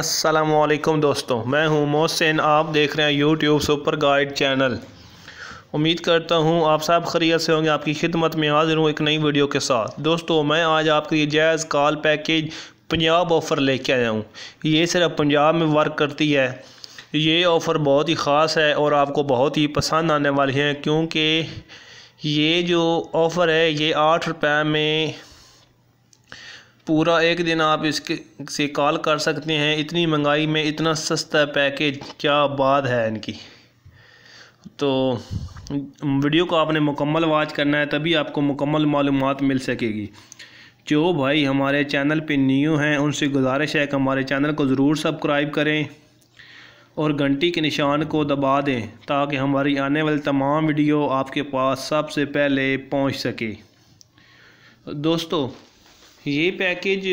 अस्सलामुअलैकुम दोस्तों, मैं हूं मोहसिन। आप देख रहे हैं YouTube सुपर गाइड चैनल। उम्मीद करता हूं आप सब खैरियत से होंगे। आपकी खिदमत में हाजिर हूं एक नई वीडियो के साथ। दोस्तों, मैं आज आपके लिए Jazz call package Punjab offer लेके आया हूं। ये सिर्फ पंजाब में वर्क करती है। ये ऑफ़र बहुत ही ख़ास है और आपको बहुत ही पसंद आने वाली है, क्योंकि ये जो ऑफ़र है ये 8 रुपये में पूरा एक दिन आप इसके से कॉल कर सकते हैं। इतनी महंगाई में इतना सस्ता पैकेज, क्या बात है इनकी। तो वीडियो को आपने मुकम्मल वॉच करना है, तभी आपको मुकम्मल मालूमात मिल सकेगी। जो भाई हमारे चैनल पे न्यू हैं उनसे गुजारिश है कि हमारे चैनल को ज़रूर सब्सक्राइब करें और घंटी के निशान को दबा दें, ताकि हमारी आने वाली तमाम वीडियो आपके पास सबसे पहले पहुँच सके। दोस्तों, ये पैकेज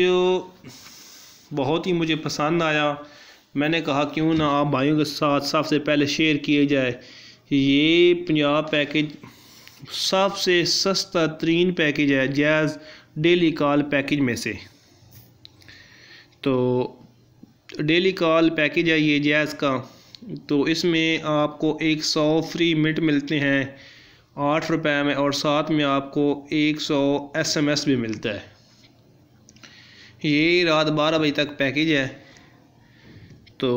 बहुत ही मुझे पसंद आया। मैंने कहा क्यों ना आप भाइयों के साथ सबसे पहले शेयर किए जाए। ये पंजाब पैकेज सबसे सस्ता तरीन पैकेज है जैज़ डेली कॉल पैकेज में से। तो डेली कॉल पैकेज है ये जैज़ का। तो इसमें आपको 100 फ्री मिनट मिलते हैं 8 रुपये में, और साथ में आपको 100 SMS भी मिलता है। ये रात 12 बजे तक पैकेज है। तो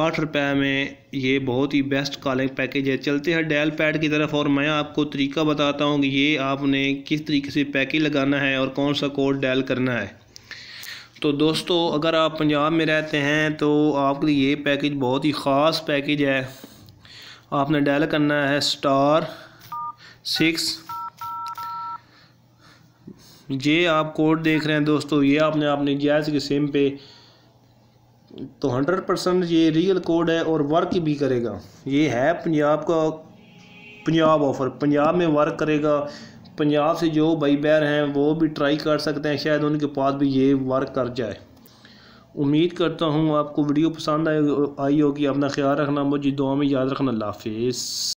8 रुपये में ये बहुत ही बेस्ट कॉलिंग पैकेज है। चलते हैं डायल पैड की तरफ और मैं आपको तरीका बताता हूँ कि ये आपने किस तरीके से पैकेज लगाना है और कौन सा कोड डायल करना है। तो दोस्तों, अगर आप पंजाब में रहते हैं तो आपके लिए ये पैकेज बहुत ही ख़ास पैकेज है। आपने डायल करना है *6। ये आप कोड देख रहे हैं दोस्तों, ये आपने अपने जैज़ के सिम पे। तो 100% ये रियल कोड है और वर्क भी करेगा। ये है पंजाब का पंजाब ऑफ़र, पंजाब में वर्क करेगा। पंजाब से जो भाई बहन हैं वो भी ट्राई कर सकते हैं, शायद उनके पास भी ये वर्क कर जाए। उम्मीद करता हूँ आपको वीडियो पसंद आई होगी। अपना ख्याल रखना, मुझे दुआ में याद रखना। अल्लाह हाफिज़।